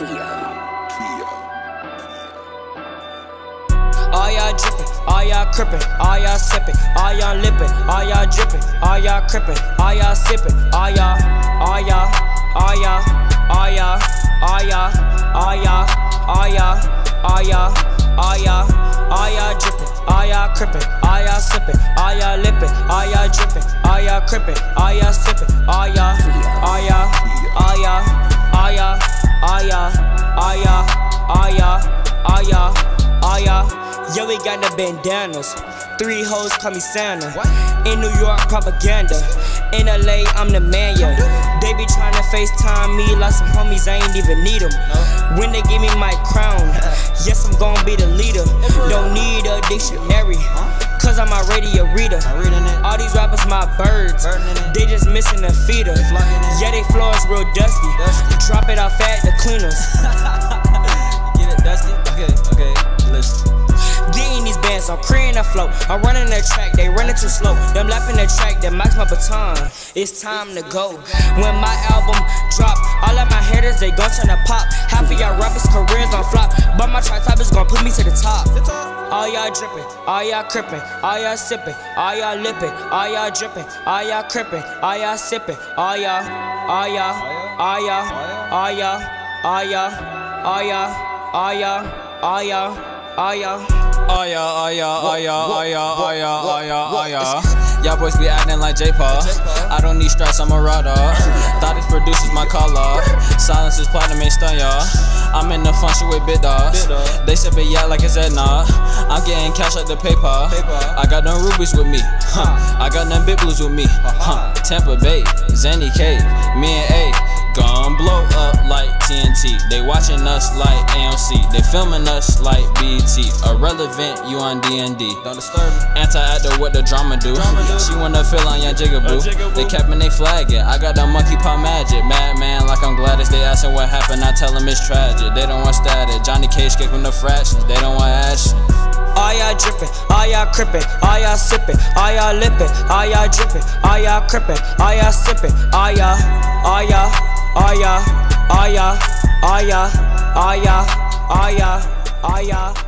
All y'all drippin', all y'all crippin', all y'all sippin', all y'all lippin', all y'all drippin', all y'all crippin', all y'all sippin', all y'all, all y'all, all y'all, all y'all, all y'all, all y'all, all y'all, all y'all, all y'all, all y'all drippin', all y'all crippin', all y'all sippin', all y'all lippin', all y'all drippin', all y'all crippin', all y'all sippin', all y'all, all y'all, all y'all, all y'all, all y'all, all y'all, all y'all, all y'all, all y'all. Yo, we got the bandanas. 3 hoes call me Santa. What? In New York, propaganda. In LA, I'm the man, yeah. They be tryna FaceTime me like some homies, I ain't even need them. When they give me my crown, yes, I'm gon' be the leader. Don't need a dictionary, cause I'm already a reader. All these rappers, my birds, they just missing a feeder. Yeah, they floor is real dusty. Drop it off at the cleaners. Get it dusty? Okay, listen. Getting these bands, I'm creating a flow. I'm running the track, they running too slow. Them lapping the track, they match my baton. It's time to go. When my album drop, all of my haters, they gon' turn to pop. Half of y'all rappers' careers on flop, but my track top is gon' put me to the top. All y'all drippin', all y'all crippin', all y'all sippin', all y'all lippin', all y'all drippin', all y'all crippin', all y'all sippin', all y'all, all y'all, all y'all, all y'all, all y'all, all y'all, all y'all, all y'all, all y'all. Oh yeah, oh yeah, oh yeah, oh yeah, oh yeah, oh yeah, oh yeah. Y'all boys be acting like J. Paul. I don't need stress, I'm a raw dog. Thought these producers my call off. Silence is platinum and stun, y'all. I'm in the function with big dogs. They said but yeah like it's that nah. I'm getting cash like the PayPal. I got them rubies with me. I got them big blues with me. Tampa Bay, Zanny K, me and A. Gon' blow up like TNT. They watching us like AMC. They filming us like BT. Irrelevant, you on D&D. Don't disturb me. Anti-actor, what the drama do? She wanna feel on young Jigaboo. They capping, they flagging. I got that monkey paw magic. Madman, like I'm Gladys. They asking what happened. I tell them it's tragic. They don't want static. Johnny Cage kick them the fractions. They don't want action. All y'all drippin', all y'all crippin', all y'all sippin', all y'all lippin', all y'all drippin', all y'all crippin', all y'all sippin', all y'all, all y'all, all y'all, all y'all, all y'all, all y'all, all y'all, all y'all, all y'all.